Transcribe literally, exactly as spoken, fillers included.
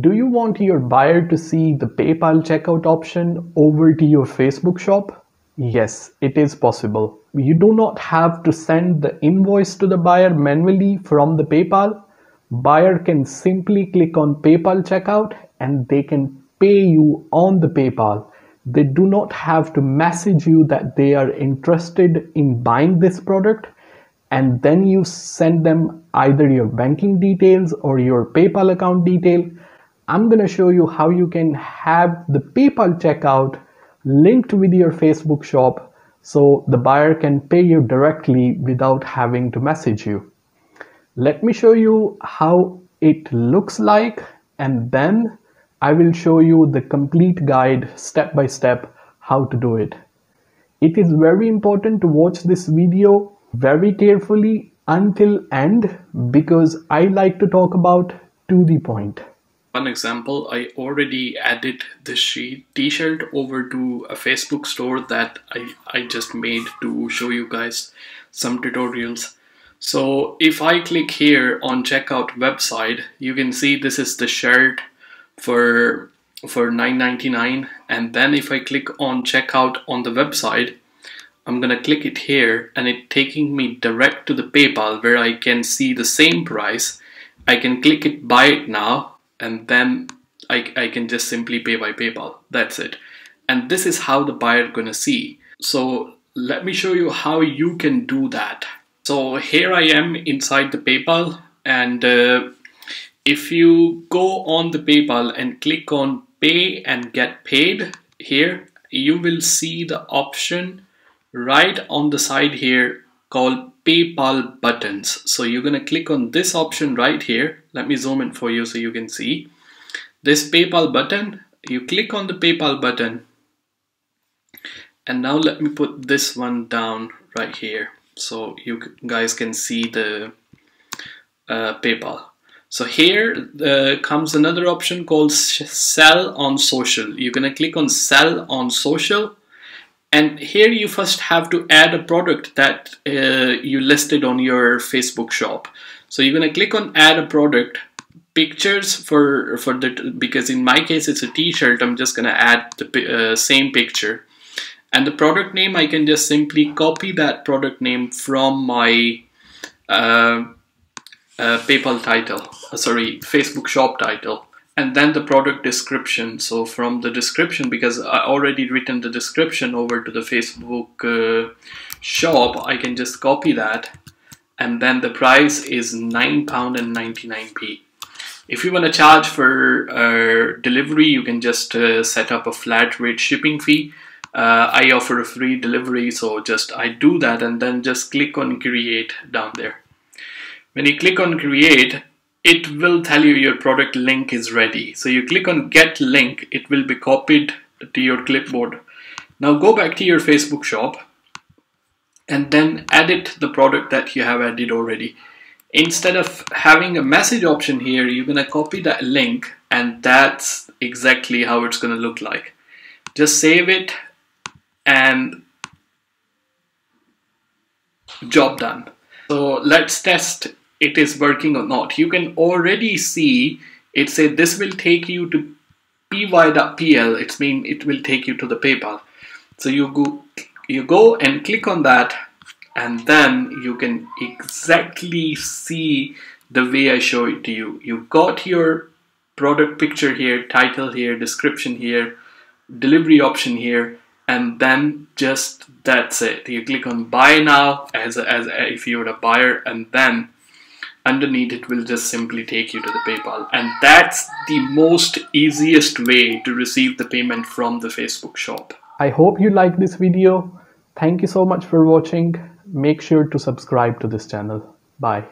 Do you want your buyer to see the PayPal checkout option over to your Facebook shop? Yes, it is possible. You do not have to send the invoice to the buyer manually from the PayPal. Buyer can simply click on PayPal checkout and they can pay you on the PayPal. They do not have to message you that they are interested in buying this product, and then you send them either your banking details or your PayPal account detail. I'm going to show you how you can have the PayPal checkout linked with your Facebook shop so the buyer can pay you directly without having to message you. Let me show you how it looks like, and then I will show you the complete guide step by step how to do it. It is very important to watch this video very carefully until end because I like to talk about to the point. One example, I already added this sheet t-shirt over to a Facebook store that I, I just made to show you guys some tutorials. So if I click here on checkout website, you can see this is the shirt for for nine ninety-nine, and then if I click on checkout on the website, I'm gonna click it here and it taking me direct to the PayPal where I can see the same price. I can click it, buy it now, and then I, I can just simply pay by PayPal. That's it. And this is how the buyer gonna see. So let me show you how you can do that. So here I am inside the PayPal, and uh, if you go on the PayPal and click on pay and get paid here, you will see the option right on the side here called PayPal buttons. So you're gonna click on this option right here. Let me zoom in for you so you can see this PayPal button. You click on the PayPal button, and now let me put this one down right here so you guys can see the uh, PayPal. So here uh, comes another option called sell on social. You're gonna click on sell on social. And here you first have to add a product that uh, you listed on your Facebook shop. So you're going to click on add a product, pictures for, for the, because in my case it's a t-shirt, I'm just going to add the uh, same picture. And the product name, I can just simply copy that product name from my uh, uh, PayPal title, uh, sorry, Facebook shop title. And then the product description. So from the description, because I already written the description over to the Facebook uh, shop, I can just copy that. And then the price is nine pounds ninety-nine p. If you want to charge for uh, delivery, you can just uh, set up a flat rate shipping fee. Uh, I offer a free delivery, so just I do that and then just click on create down there. When you click on create, it will tell you your product link is ready. So you click on get link, it will be copied to your clipboard. Now go back to your Facebook shop and then edit the product that you have added already. Instead of having a message option here, you're gonna copy that link, and that's exactly how it's gonna look like. Just save it and job done. So let's test it is working or not. You can already see it say this will take you to py.pl. It's mean it will take you to the PayPal. So you go you go and click on that, and then you can exactly see the way I show it to you. You've got your product picture here, title here, description here, delivery option here, and then just that's it. You click on buy now as a, as a, if you're a buyer, and then underneath it will just simply take you to the PayPal. And that's the most easiest way to receive the payment from the Facebook shop. I hope you like this video. Thank you so much for watching. Make sure to subscribe to this channel. Bye.